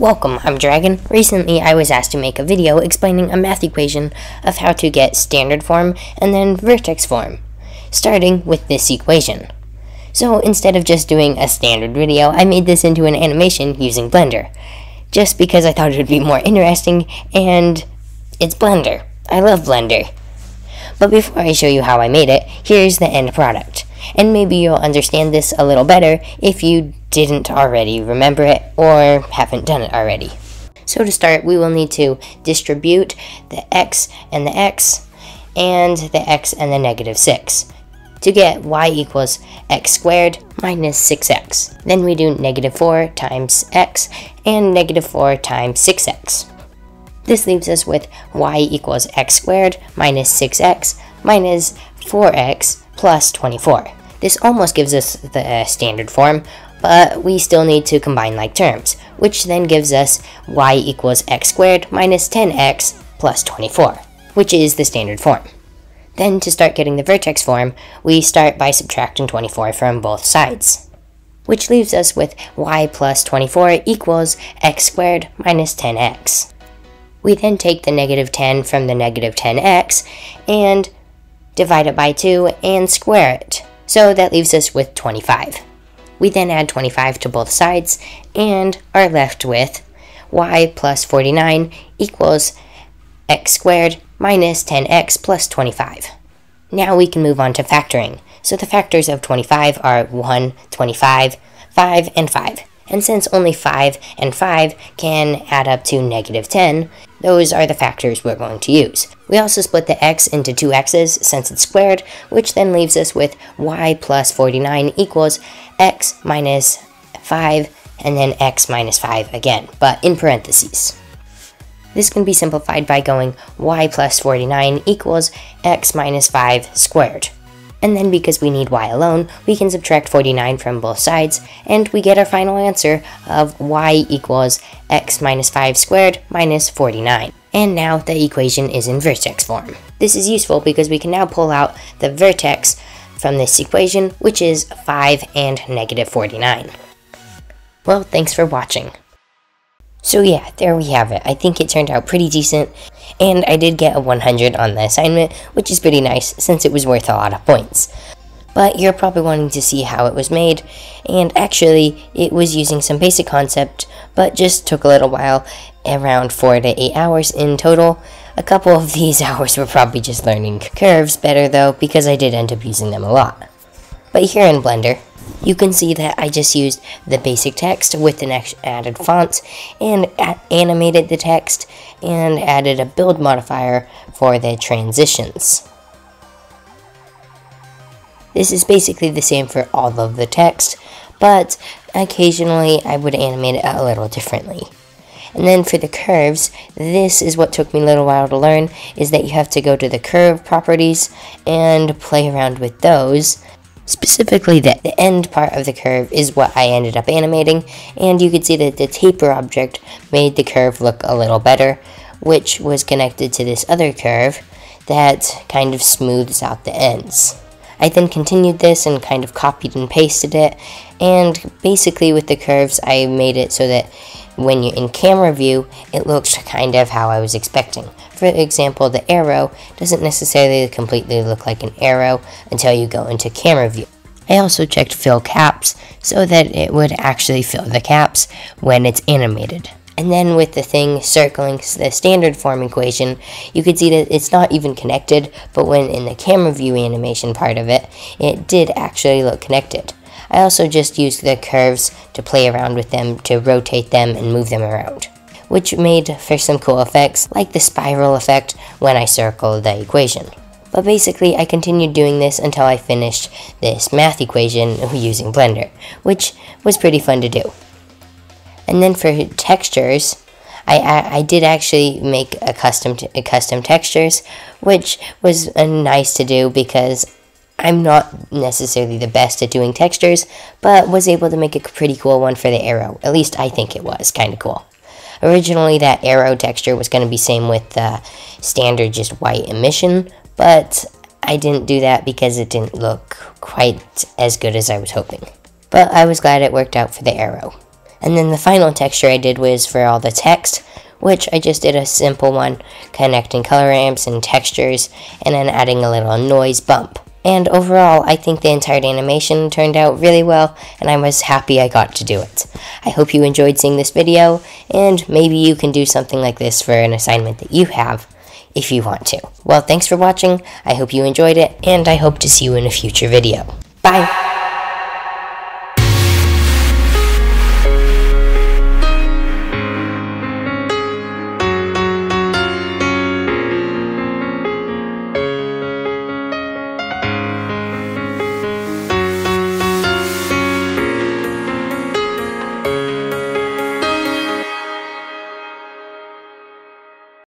Welcome, I'm Dragon. Recently I was asked to make a video explaining a math equation of how to get standard form and then vertex form, starting with this equation. So instead of just doing a standard video, I made this into an animation using Blender, just because I thought it would be more interesting, and it's Blender. I love Blender. But before I show you how I made it, here's the end product. And maybe you'll understand this a little better if you didn't already remember it or haven't done it already. So to start, we will need to distribute the x, and the x and the negative 6 to get y equals x squared minus 6x. Then we do negative 4 times x and negative 4 times 6x. This leaves us with y equals x squared minus 6x minus 4x plus 24. This almost gives us the standard form, but we still need to combine like terms, which then gives us y equals x squared minus 10x plus 24, which is the standard form. Then to start getting the vertex form, we start by subtracting 24 from both sides, which leaves us with y plus 24 equals x squared minus 10x. We then take the negative 10 from the negative 10x and divide it by 2 and square it, so that leaves us with 25. We then add 25 to both sides and are left with y plus 49 equals x squared minus 10x plus 25. Now we can move on to factoring. So the factors of 25 are 1, 25, 5, and 5. And since only 5 and 5 can add up to negative 10, those are the factors we're going to use. We also split the x into two x's since it's squared, which then leaves us with y plus 49 equals x minus 5, and then x minus 5 again, but in parentheses. This can be simplified by going y plus 49 equals x minus 5 squared. And then because we need y alone, we can subtract 49 from both sides, and we get our final answer of y equals x minus 5 squared minus 49. And now the equation is in vertex form. This is useful because we can now pull out the vertex from this equation, which is 5 and negative 49. Well, thanks for watching. So yeah, there we have it. I think it turned out pretty decent, and I did get a 100 on the assignment, which is pretty nice since it was worth a lot of points. But you're probably wanting to see how it was made, and actually it was using some basic concept, but just took a little while, around 4 to 8 hours in total. A couple of these hours were probably just learning curves better though, because I did end up using them a lot. But here in Blender, you can see that I just used the basic text with an added font, and animated the text, and added a build modifier for the transitions. This is basically the same for all of the text, but occasionally I would animate it a little differently. And then for the curves, this is what took me a little while to learn, is that you have to go to the curve properties and play around with those. Specifically, the end part of the curve is what I ended up animating, and you could see that the taper object made the curve look a little better, which was connected to this other curve that kind of smooths out the ends. I then continued this and kind of copied and pasted it, and basically with the curves I made it so that when you're in camera view, it looks kind of how I was expecting. For example, the arrow doesn't necessarily completely look like an arrow until you go into camera view. I also checked fill caps so that it would actually fill the caps when it's animated. And then with the thing circling the standard form equation, you could see that it's not even connected, but when in the camera view animation part of it, it did actually look connected. I also just used the curves to play around with them, to rotate them and move them around, which made for some cool effects, like the spiral effect when I circle the equation. But basically, I continued doing this until I finished this math equation using Blender, which was pretty fun to do. And then for textures, I did actually make a custom textures, which was nice to do because I'm not necessarily the best at doing textures, but was able to make a pretty cool one for the arrow. At least I think it was kind of cool. Originally, that arrow texture was going to be same with the standard just white emission, but I didn't do that because it didn't look quite as good as I was hoping. But I was glad it worked out for the arrow. And then the final texture I did was for all the text, which I just did a simple one, connecting color ramps and textures, and then adding a little noise bump. And overall, I think the entire animation turned out really well, and I was happy I got to do it. I hope you enjoyed seeing this video, and maybe you can do something like this for an assignment that you have, if you want to. Well, thanks for watching, I hope you enjoyed it, and I hope to see you in a future video. Bye!